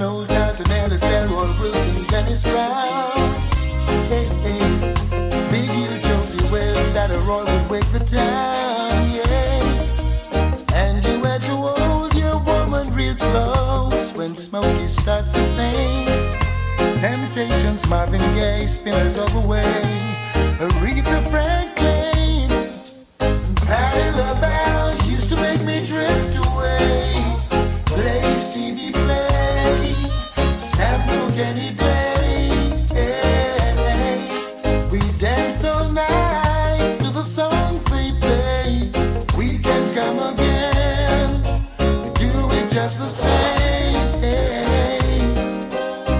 John O'Johnson, Ellis, Elroy Wilson, Dennis Brown. Hey, hey. Big U, Josie Wells, Dada Roy would wake the town. Yeah. And you had to hold your woman real close when Smokey starts to sing. Temptations, Marvin Gaye, Spinners of the Way, Aretha Franklin, Patti LaBelle used to make me drift away. Play Stevie play, Samuel Kenny Day. Yeah. We dance all night to the songs they play. We can come again, do it just the same. Yeah.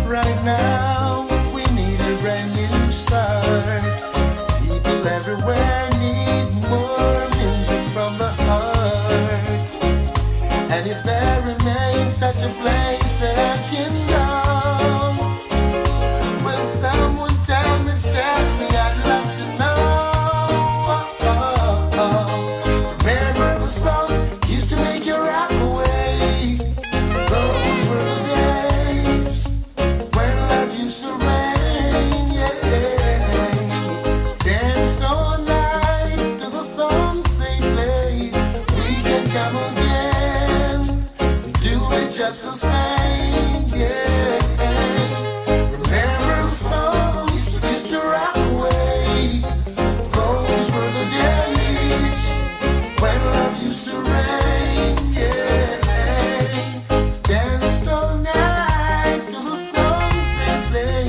Right now we need a brand new start. People everywhere need more music from the heart. And if there remains such a place that I can go, will someone tell me I'd love to know? Oh, oh, oh. Remember the songs used to make you rock away. Those were the days when love used to rain. Yeah. Dance all night to the songs they play. We can come again, just the same, yeah. Remember the songs that used to rock away. Those were the days when love used to rain, yeah. Danced all night to the songs they play.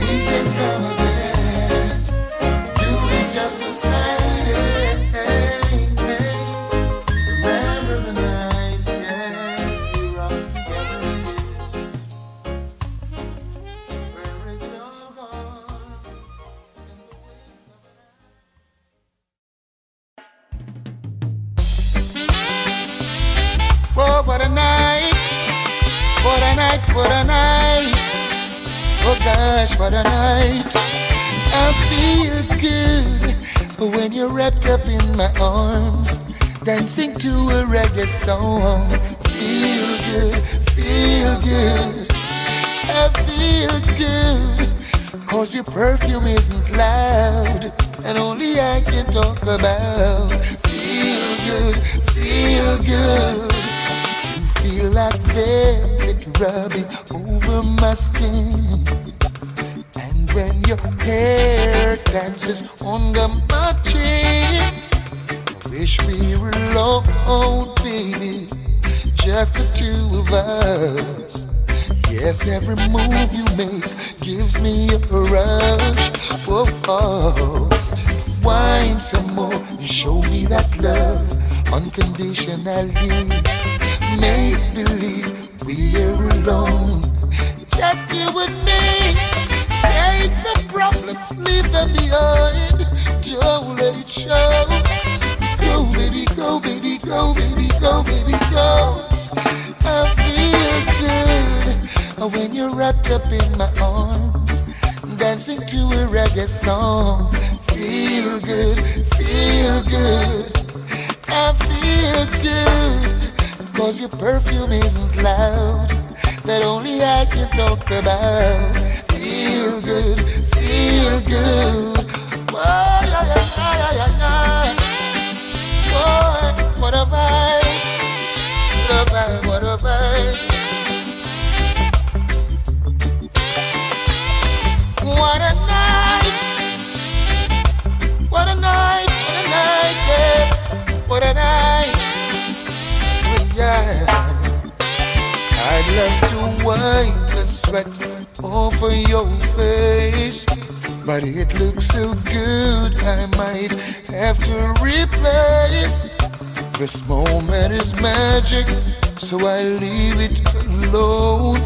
We can come again, do it just the same. Remember the night. What a night, oh gosh, what a night. I feel good when you're wrapped up in my arms, dancing to a reggae song. Feel good, feel good. I feel good, cause your perfume isn't loud, and only I can talk about. Feel good, feel good. You feel like this rubbing over my skin, and when your hair dances under my chin, I wish we were alone, baby, just the two of us. Yes, every move you make gives me a rush. Oh, oh. Wine some more and show me that love unconditionally. Make believe we're alone, just you and me. Take the problems, leave them behind. Don't let it show. Go, baby, go, baby, go, baby, go, baby, go. I feel good when you're wrapped up in my arms, dancing to a reggae song. Feel good, feel good. I feel good, cause your perfume isn't loud, that only I can talk about. Feel good, feel good. Boy, ay, ay, ay, ay. Boy, what a vibe. What a vibe, what a vibe. What a night. What a night, what a night, yes. What a night. Yeah. I'd love to wipe the sweat off of your face, but it looks so good I might have to replace. This moment is magic, so I leave it alone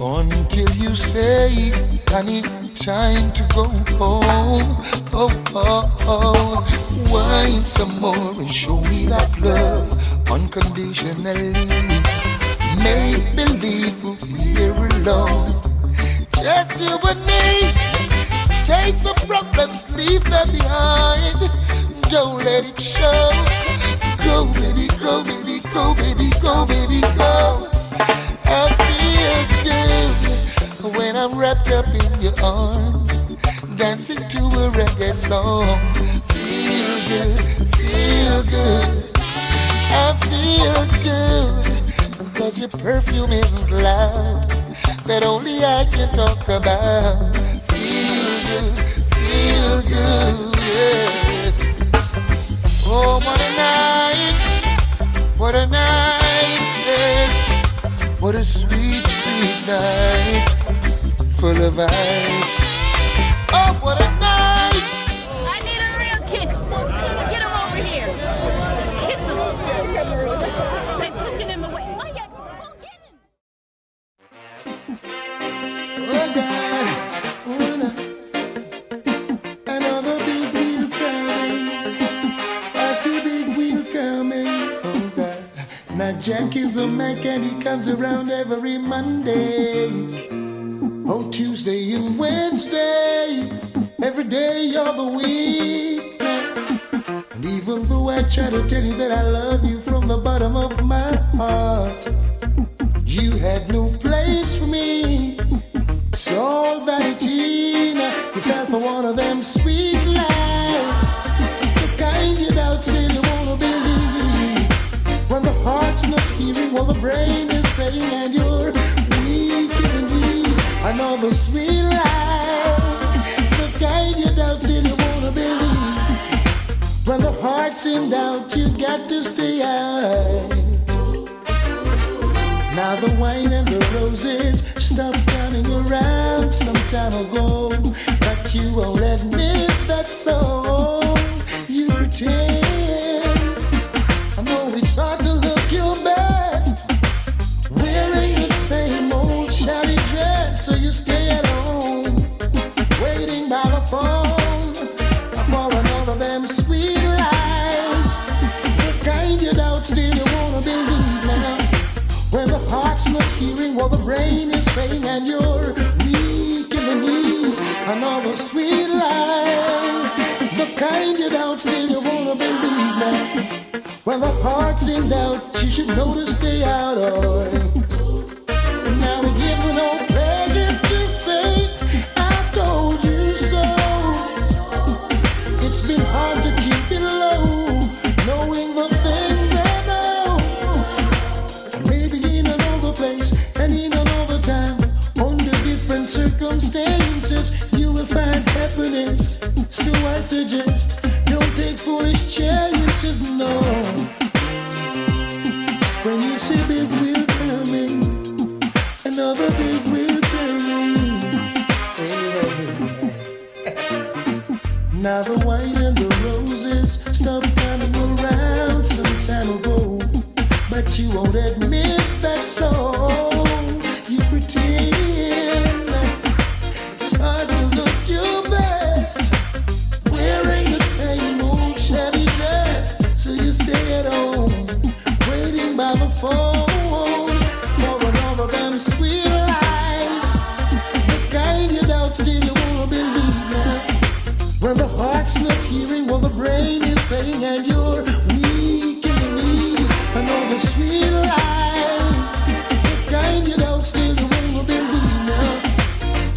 until you say, honey, time to go home. Oh, oh, oh. Wine some more and show me that love unconditionally. Make believe we're alone, just you and me. Take the problems, leave them behind. Don't let it show. Go, baby, go, baby, go, baby, go, baby, go. I feel I'm wrapped up in your arms, dancing to a reggae song. Feel good, feel good, I feel good, because your perfume isn't loud, that only I can talk about. Feel good, yes. Oh, what a night, yes. What a sweet, sweet night, full of vibes. Oh, what a night. I need a real kiss. Get him over here. Kiss him. They're pushing him away. Why you go get him? Oh, God. Oh, no. Another big wheel coming. I see big wheel coming. Oh, God. Now Jack is a mechanic. He comes around every Monday. Oh, Tuesday and Wednesday, every day of the week. And even though I try to tell you that I love you from the bottom of my heart, you had no place for me. It's all vanity. Now, you fell for one of them sweet lies, the kind you doubt still you wanna believe. When the heart's not hearing what the brain is saying, and you're another sweet lie, the kind you doubt till you wanna believe. When the heart's in doubt, you got to stay out. Now the wine and the roses stopped coming around some time ago, but you won't admit that, so you pretend. I know it's hard to look your best wearing the same old shabby dress. So you stay at home, waiting by the phone for another them sweet lies, the kind you doubt still you wanna believe now. When the heart's not hearing what the brain is saying, and you're weak in the knees, another sweet lie, the kind you doubt still you wanna believe now. When the heart's in doubt, you should know to stay out of it. Now it gives me no pleasure to say I told you so. It's been hard to keep it low, knowing the things I know. And maybe in another place and in another time, under different circumstances, you will find happiness. So I suggest, don't take foolish chances, no. When you see big wheel coming, another big wheel coming. Now the wine and the roses stopped coming around some time ago, but you won't admit that, so you pretend. It's hard to look your best wearing the same old shabby dress, so you stay at home waiting by the phone. Sweet lies, the kind you doubt still you wanna believe now. When the heart's not hearing what the brain is saying, and you're weak in the knees, another sweet lie, the kind you doubt still you wanna believe now.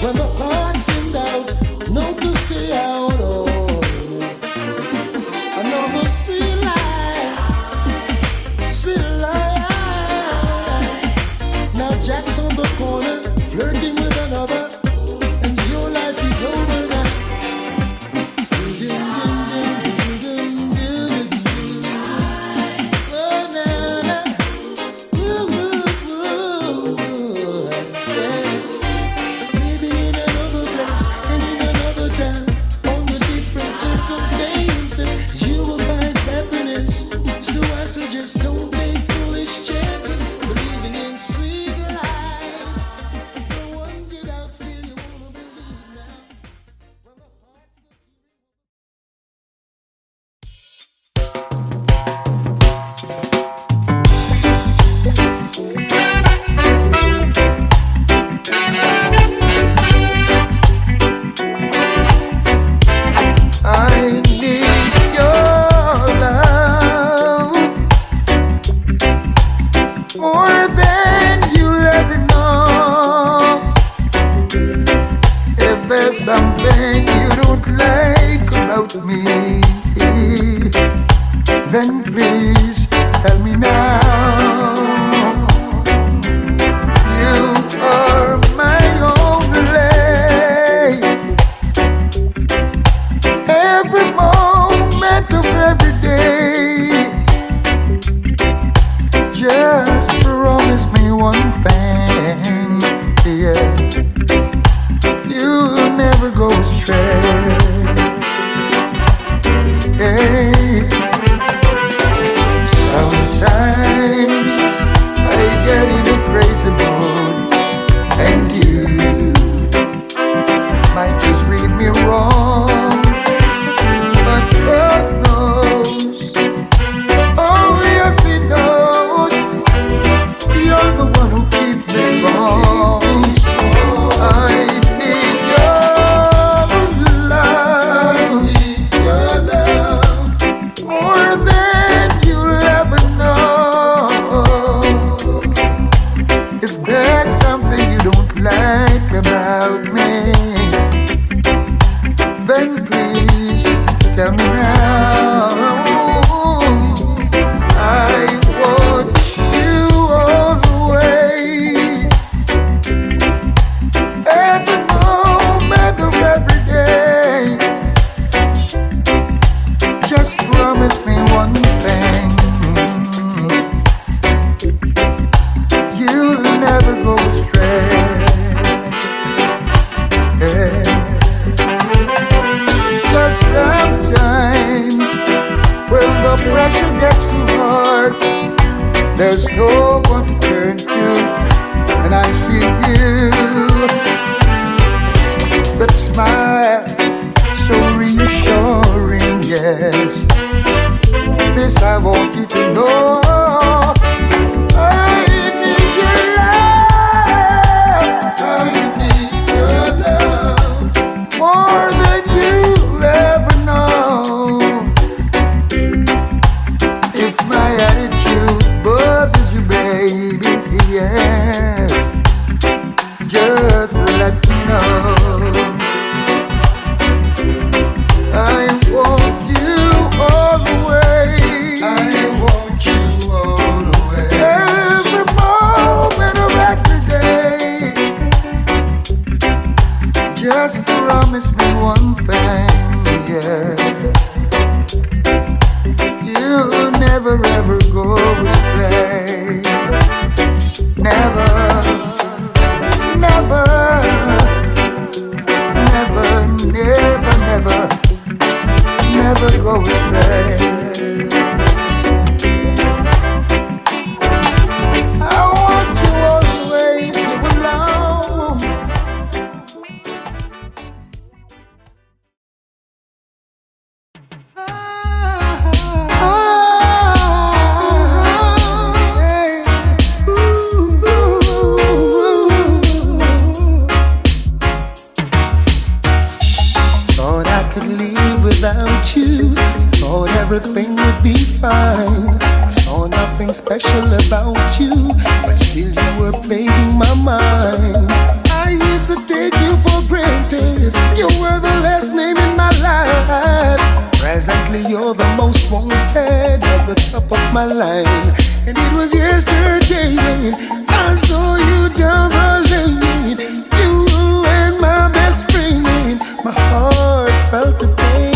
When the heart's in doubt, know to stay out of another sweet lie, sweet lie. Jack's on the corner. something you don't like about me, then please tell me now. You are my only. Every moment of every day, just promise me one thing, yeah. You'll never go astray. Hey. Sometimes I get in a crazy mood, and you might just read me wrong. But God knows, oh yes He knows, you're the one who keeps me strong. My heart felt the pain.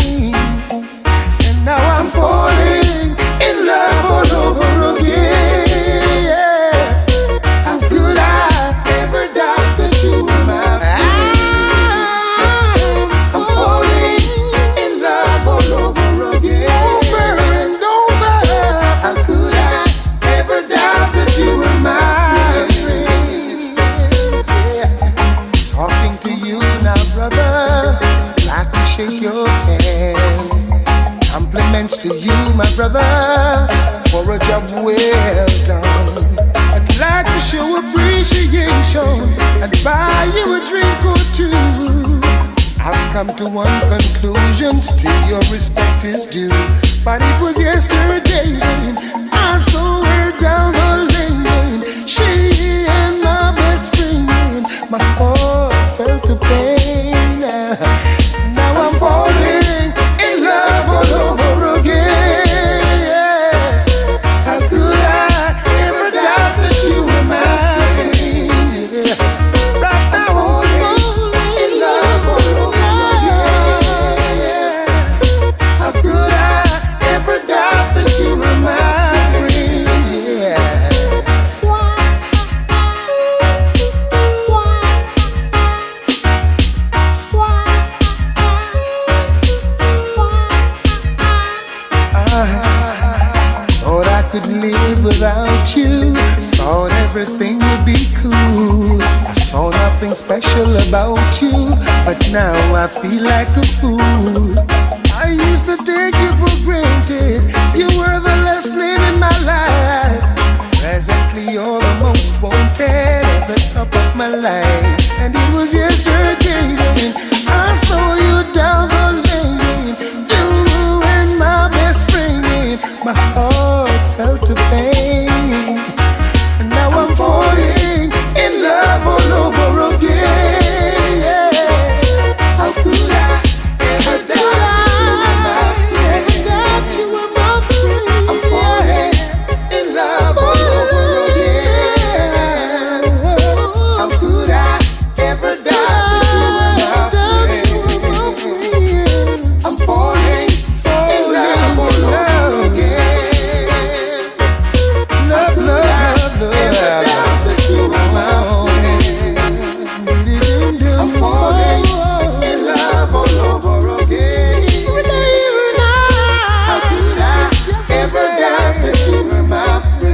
nothing special about you, but now I feel like a fool. I used to take you for granted, you were the last name in my life. Presently you're the most wanted at the top of my life. And it was yesterday when I saw you down the lane. You ruined my best friend and my heart felt the pain. And now I'm falling in love all over again, yeah. How could I ever doubt you were my friend? I'm falling in love all over again. How could I ever doubt you were my friend? I'm falling in love all over again. Love, love, love, love. I'm falling in love all over again. How could I ever doubt that you were my friend?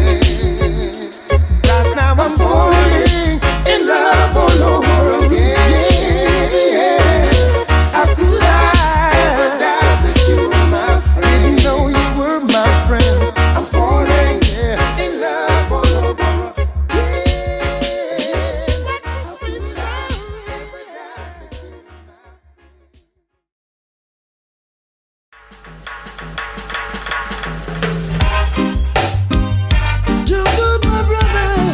Right now I'm falling in love all over again. How could I ever doubt that you were my friend? Didn't know you were my friend. I'm falling in love all over again. You're good, my brother. Hey,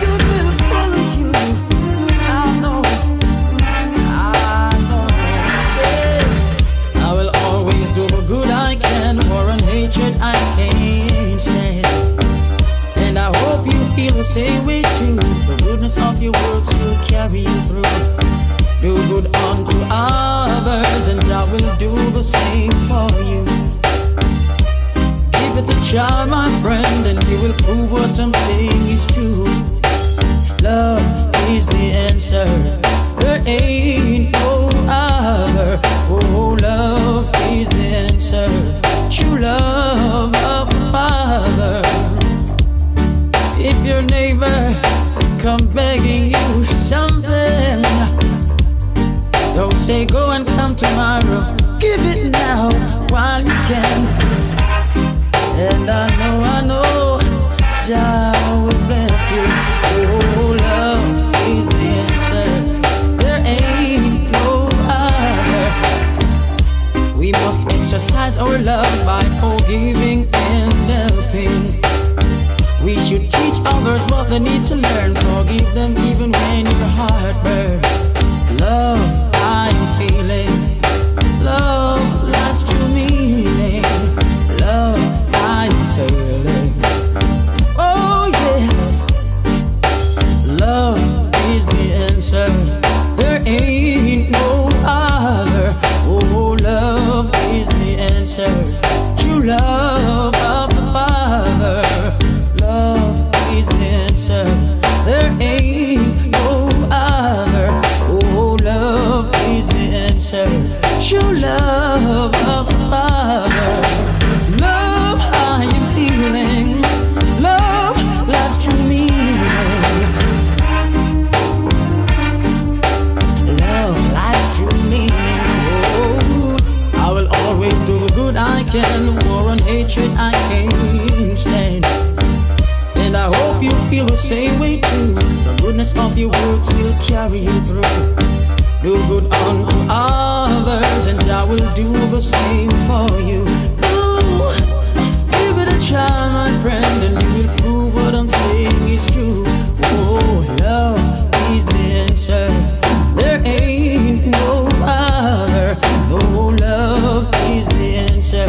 good will follow you. I know. I will always do the good I can for a hatred I can't stand. And I hope you feel the same way too. The goodness of your works will carry you through. Do good unto others, and I will do the same for you. Give it a try, my friend, and you will prove what I'm saying is true. Love is the answer. There ain't no other. Oh, love is the answer. True love of the Father. If your neighbor come begging you something, don't say go and come tomorrow. Give it now while you can. And I know, Jah will bless you. Oh, love is the answer. There ain't no other. We must exercise our love by forgiving and helping. We should teach others what they need to learn. Forgive them even when your heart burns. Love, I'm feeling. Love, life's true meaning. Love, oh yeah, love is the answer. There ain't no other. Oh, love is the answer. True love of the Father. Love is the answer. There ain't no other. Oh, love is the answer. True love of the Father. War and hatred I can't stand. And I hope you feel the same way too. The goodness of your works will carry you through. Do good unto others, and I will do the same for you. Ooh, give it a try, my friend, and you will prove what I'm saying is true. Oh, love is the answer. There ain't no other. No, love is the answer.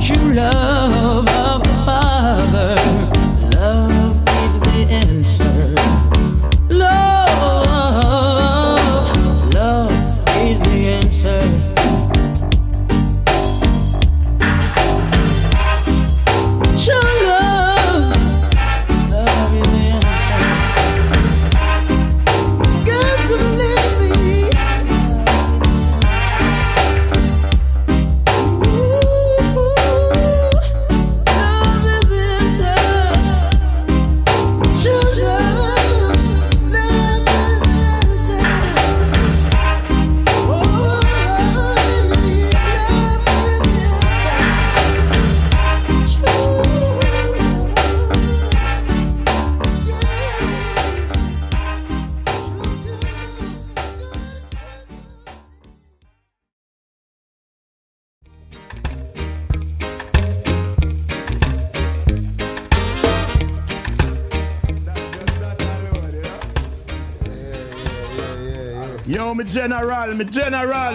True love of the Father. Love is the answer. Love, love is the answer. True love. Yo, me general, me general.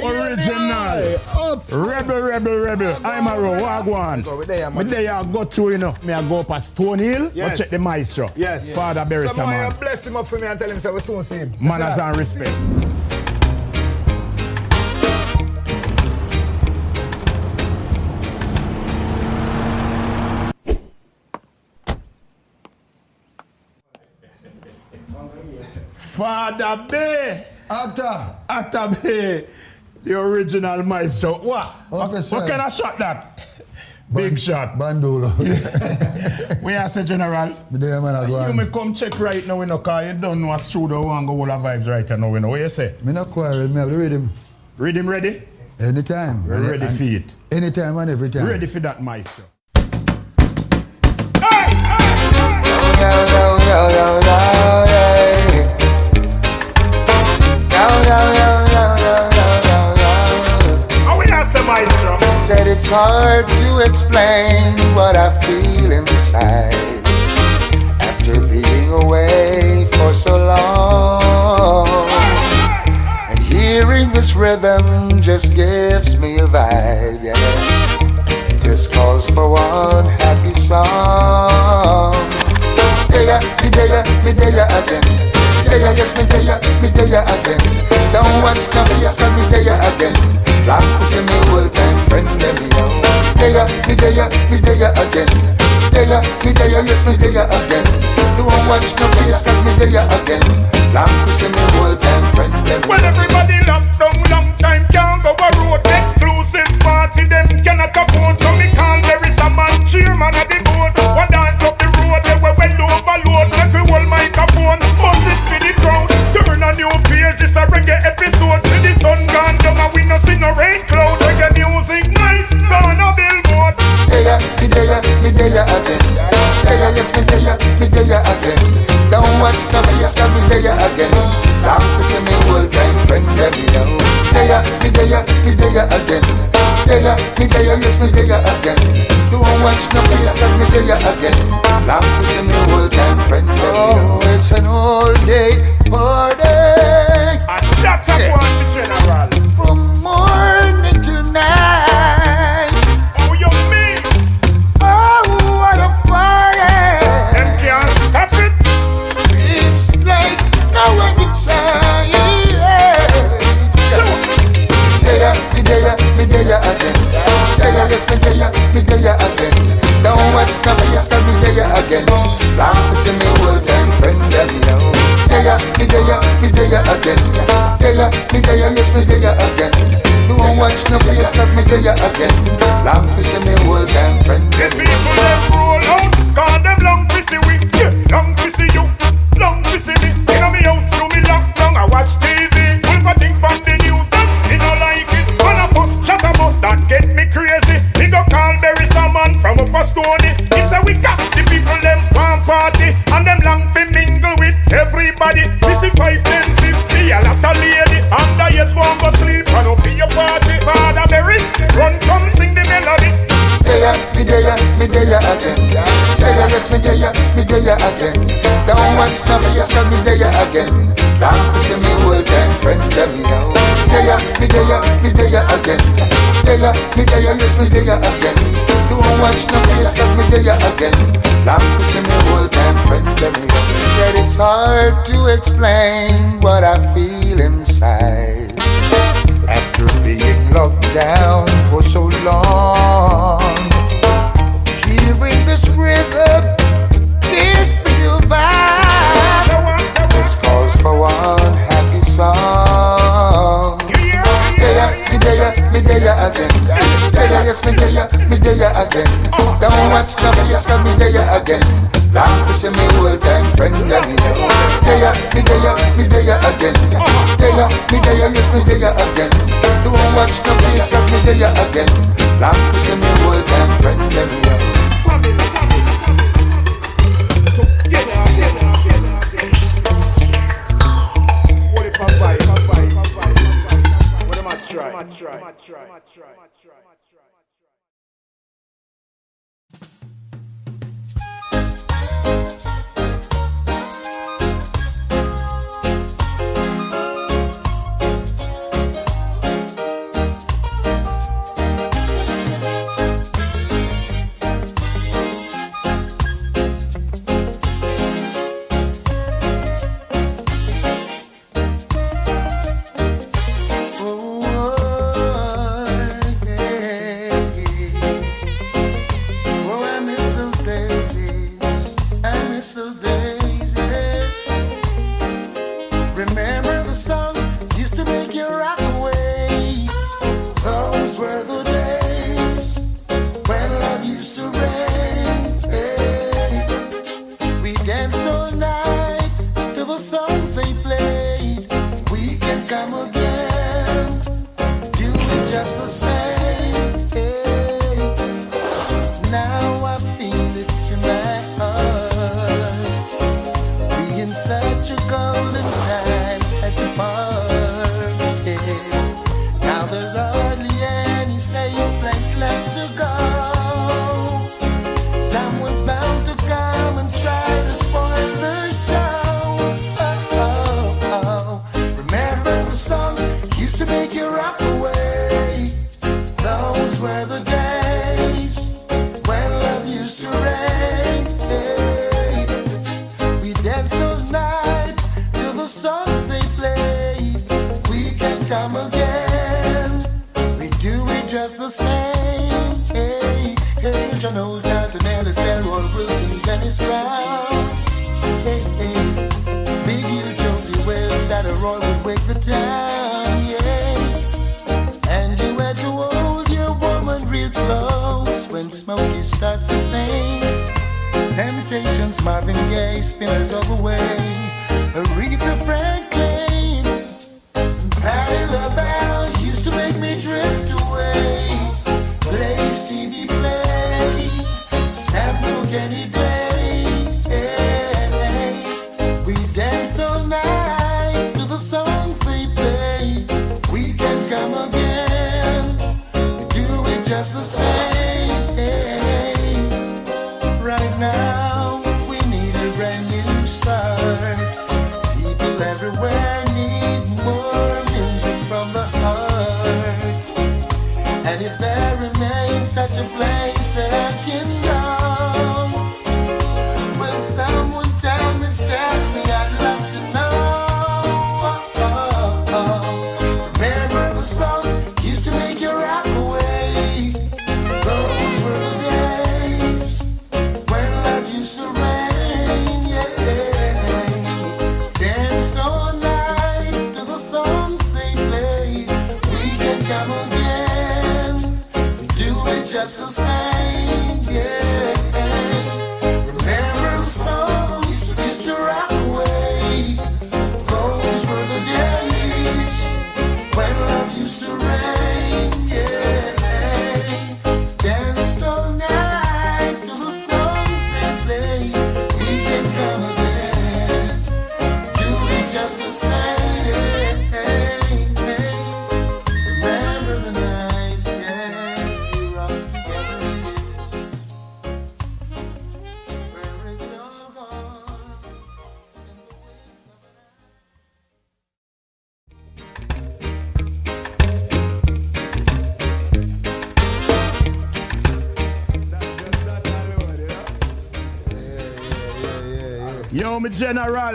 Original. Rebel. I'm a row. Wagwan. Me day I go through, you know. Me I go up at Stone Hill. Yes. Go check the maestro. Yes. Father bury someone. Someone bless him up for me and tell him so we soon see him. Manners and respect. Father Bay, Atta Bay, the original maestro. What? What kind of shot that? Big shot. Bandolo. Yeah. We are say general. There, man, you may come check right now, you know, because you don't know what's true, the one go all the vibes right now, you know. What you say? Me not quarrel, me have to read him. Read him ready? Anytime. Ready for it. Anytime and every time. Ready for that maestro. Hey! Hey! Said it's hard to explain what I feel inside after being away for so long, and hearing this rhythm just gives me a vibe, yeah. This calls for one happy song. Me deya again. Deya, yes, me deya again. Don't watch no face, cause me deya again. Black for me old time friend, let me know. Me deya again. Me deya, yes, me deya again. Don't watch no face, cause me deya again. Black for me old time friend, let me know. Well, everybody locked down, long time can't go a road. Exclusive party, them cannot afford. So me call, there is a man, chairman at the boat. One dance up the road, they were well overload. Like we hold microphone, bust it for the crowd. Turn a new page, it's a reggae episode. See the sun gone down and we no see no rain cloud. Reggae music nice, down a billboard. Me deya again. Deya, yes, me deya again. Don't watch the face, cause me deya again. Black for me old time friend, let me know. Me deya again. Me deya, yes, me deya again. Don't watch no face, cause me deya again. Black for me old time friend, let me know. Oh, it's an all day party. And that's a one, general. From morning to night. Oh, you mean? Oh, what a party. Them can't stop it. Seems like no one can say it. So. Me deya again. Deya, yes, me deya again. Don't watch the face, cause me deya again. Black for me old time friend, let me know. Me deya again. Me deya, yes, me deya again. Don't watch no face, cause me deya again. Long for see me old time friend. The people them roll out, cause them long for see we, yeah. Long for see you, long for see me. You know me house, you me long, long I watch TV. All my things from the news, them, you know like it. One of us chat about that get me crazy. Me go call Barry Salmon from Upper Stoney. It's a week up, the people them want party. And them long for mingle with everybody. This is 5, 10, 50, a lot of lady. Under yes, one go sleep and off your party. Father Berries, run come sing the melody. Me deya again. Deya, yes, me deya again. Don't watch no face, cause me deya again. Long for see me old time friend, let me know. Me deya again. Me deya, yes, me deya again. Don't watch no face, cause me deya again. Long for see me old time friend, let me know. He said it's hard to explain what I feel inside after being locked down for so long. Hearing this rhythm, this new vibe, this calls for one happy song. Me deya again. Deya, yes, me deya again. Don't watch the face, cause me deya again. Long for see me old time friend, let me know. Me deya again. Me deya, yes, me deya again. Don't watch the face, cause me deya again. Long for see me old time friend, let me know. those songs they play, we can come again, do it just the same, hey. Now I feel it in my heart, we in such a golden time at the bar, yes. Now there's hardly any safe place left to go, someone's bound to come and try to spoil the come again, we do it just the same. Hey, hey, John Holder, Nellis, Delroy Wilson, Dennis Brown. Hey, hey, Big U, Josie Wells, Dada Roy would wake the town. Yeah, and you had to hold your woman real close when Smokey starts to sing. Temptations, Marvin Gaye, Spinners all the way, Aretha Franklin. The bell used to make me drift away. Play Stevie, play Sample Kenny Day. We dance all night to the songs they play. We can come again, do it just the same. Right now we need a brand new start. People everywhere need more from the heart, and if there remains such a place that I can go, will someone tell me I'd love to know. Remember the songs used to make you rock away, those were the days when love used to rain, yeah. Dance all night to the songs come again, do it just the same, yeah. Remember the songs we used to rock away, those were the days when love used to rain, yeah. Danced all night to the songs they play, we can come again, do it just the same. Yo, me general. Original.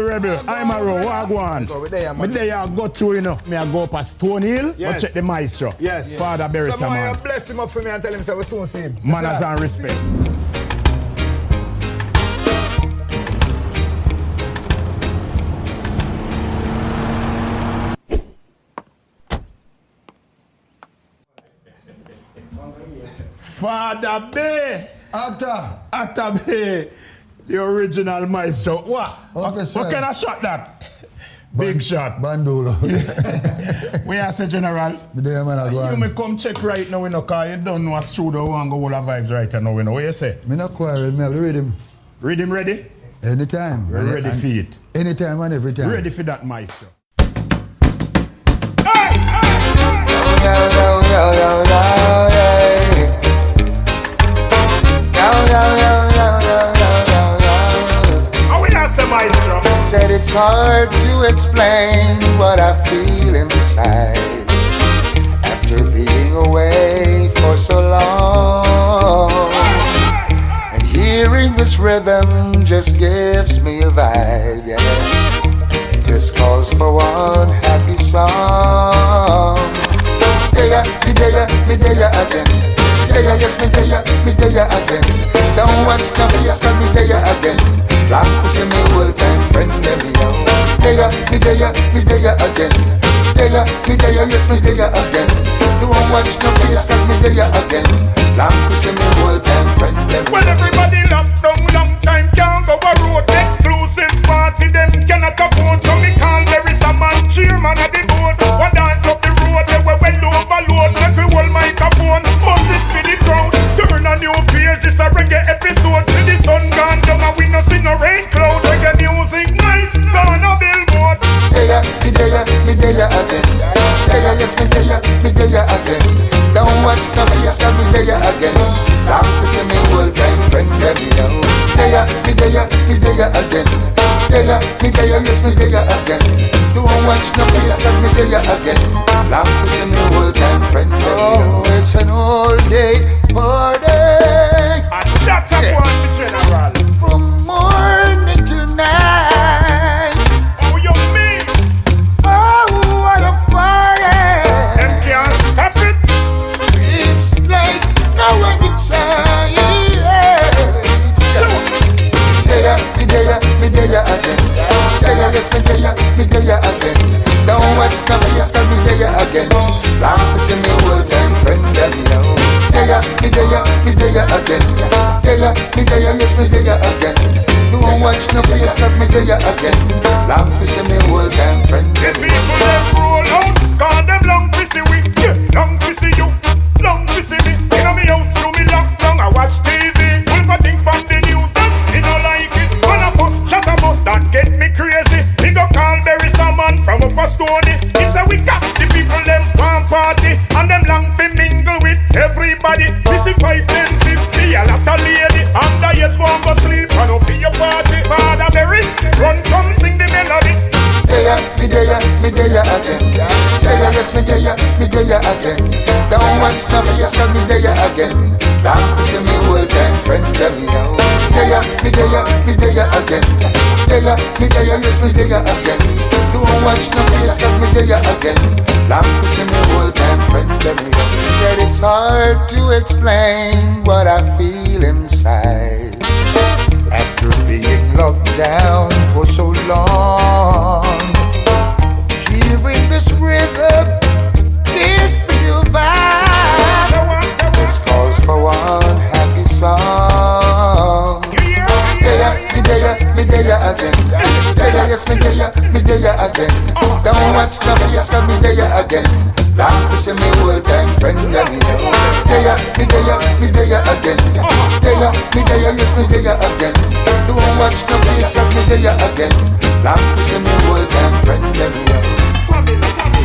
Rebel. I'm a row. Wagwan. Me day I go to, you know. Me I go past Stone Hill. Yes. Go check the maestro. Yes. Father Berry Saman. Someone bless him up for me and tell him so we soon see him. Manners and respect. Father B. Atta B. The original maestro. What? Okay, what kind of shot that? Big shot. Bandolo. Yeah. We are say, General. You may come check right now, you know, because you don't know what's true, the one go all the vibes right now, you know. What you say? I not quarrel, I read him. Read him ready? Anytime. Ready for it. Anytime and every time. Ready for that maestro. Said it's hard to explain what I feel inside after being away for so long, and hearing this rhythm just gives me a vibe, yeah. This calls for one happy song. Me deya again. Yes, me deya again. Don't watch no face, cause me deya again. Black for see me whole time friend them yo. Me deya again. Me deya, yes, me deya again. Don't watch no face, cause me deya again. Black for see me whole time friend them. Well, everybody you again. Tell ya, me tell you, yes, me tell you again. Don't watch no face, cause me tell you again. Long for see me old time friend. Oh, it's an all day party. And that's a one in general. From morning to night. Oh, you mean? Oh, what a party. And can't stop it. Seems like no one can say. Me tell ya again. Tell ya yes, me tell ya again. Don't watch no face, cause me tell ya again. Long for see me old time friend them now. Me tell ya again. Me tell ya yes, me tell ya again. Don't watch no face, cause me tell ya again. Long for see me old time friend. The people them roll out, cause them long for see we, long for see you, long for see me. Inna me house do me lock down, I watch TV, pull my things from the news. Me no like it. Chatterbox that get me crazy. Me go call Barry Salmon from Upper Stoney. It's a wicker, the people them want party. And them long fi mingle with everybody. This is 5, 10, 50, a lot of lady. And the yes one go sleep and no fi your party. Father Barry, run come sing the melody. Me tell ya again. Tell ya yes, me tell ya again. Don't watch no face, cause me tell ya again. Long for see me old time friend them now. Me tell ya again. Me tell ya yes, me tell ya again. Don't watch no face, cause me tell ya again. Long for see me old time friend them here. Said it's hard to explain what I feel inside after being locked down for so long. Hearing this rhythm, this new vibe, this calls for one happy song. Me tell ya again. Tell ya yes, me tell ya again. Don't watch no face, cause me tell ya again. Long for see me old time friend them yes. Me tell ya again. Me tell ya yes, me tell ya again. Don't watch no face, cause me tell ya again. Long for see me old time friend them yes.